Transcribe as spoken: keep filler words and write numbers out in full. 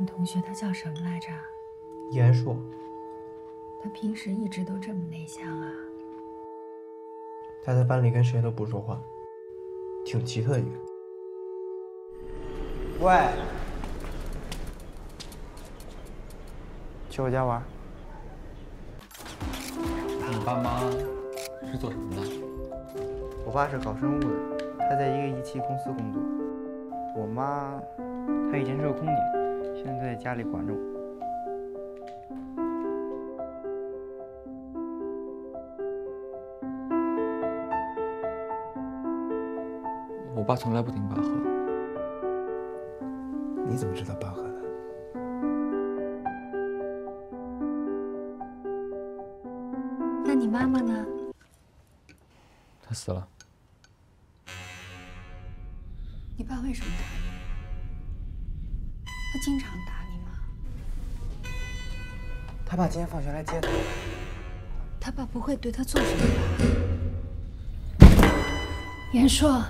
你同学他叫什么来着？严硕。他平时一直都这么内向啊？他在班里跟谁都不说话，挺奇特一个。喂，去我家玩。你爸妈是做什么的？我爸是搞生物的，他在一个仪器公司工作。我妈，她以前是个空姐。 现在家里管着我。我爸从来不听爸喝。你怎么知道爸喝的？那你妈妈呢？她死了。你爸为什么打？ 他经常打你吗？他爸今天放学来接他。他爸不会对他做什么吧？严硕。